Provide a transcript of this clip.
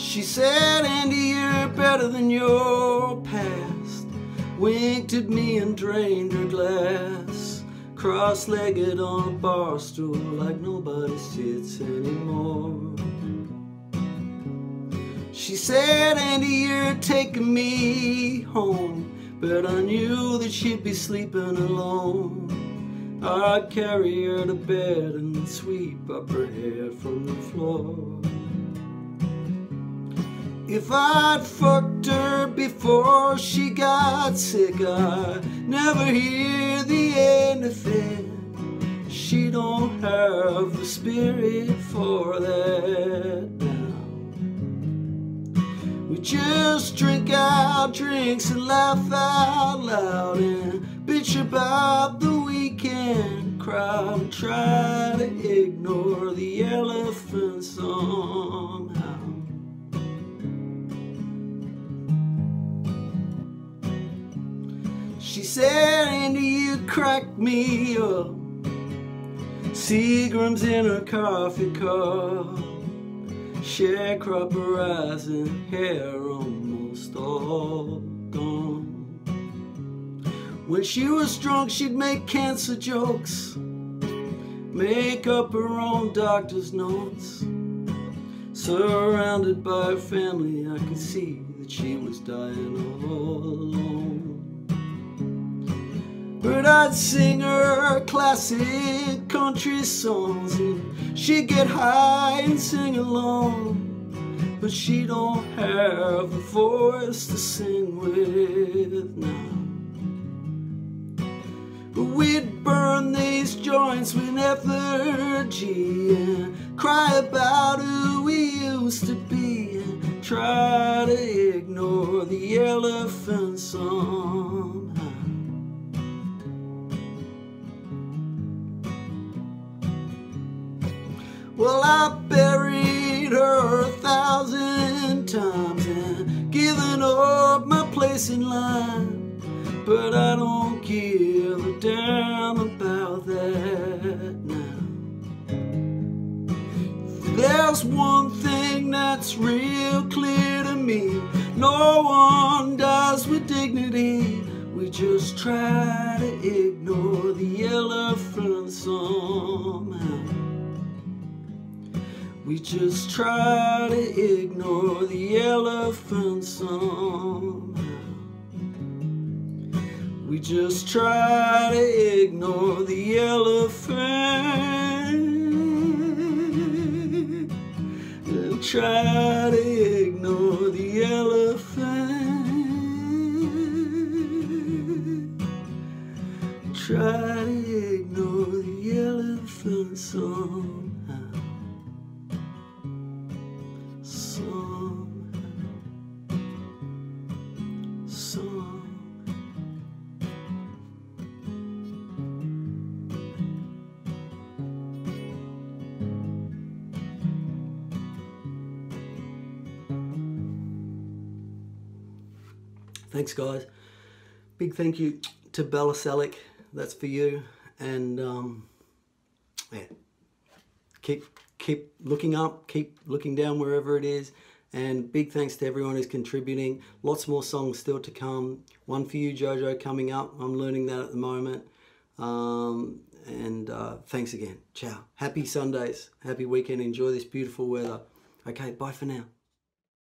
She said, Andy, you're better than your past. Winked at me and drained her glass. Cross-legged on a bar stool like nobody sits anymore. She said, Andy, you're taking me home. But I knew that she'd be sleeping alone. I'd carry her to bed and sweep up her hair from the floor. If I'd fucked her before she got sick, I'd never hear the end of it. She don't have the spirit for that now. We just drink our drinks and laugh out loud and bitch about the weekend crowd and try to ignore the elephant somehow. She said, Andy, you cracked me up. Seagram's in her coffee cup. Sharecropper eyes and hair almost all gone. When she was drunk, she'd make cancer jokes, make up her own doctor's notes. Surrounded by her family, I could see that she was dying all alone. But I'd sing her classic country songs and she'd get high and sing along. But she don't have a voice to sing with now. But we'd burn these joints with effigy and cry about who we used to be and try to ignore the elephant somehow. Well, I buried her 1,000 times and given up my place in line. But I don't give a damn about that now. There's one thing that's real clear to me. No one dies with dignity. We just try to ignore the elephant somehow. We just try to ignore the elephant somehow. We just try to ignore the elephant. Try to ignore the elephant. Try to ignore the elephant somehow. Thanks, guys. Big thank you to Bella Selleck. That's for you. And yeah, keep looking up, keep looking down wherever it is. And big thanks to everyone who's contributing. Lots more songs still to come. One for you, Jojo, coming up. I'm learning that at the moment. Thanks again. Ciao. Happy Sundays. Happy weekend. Enjoy this beautiful weather. Okay, bye for now.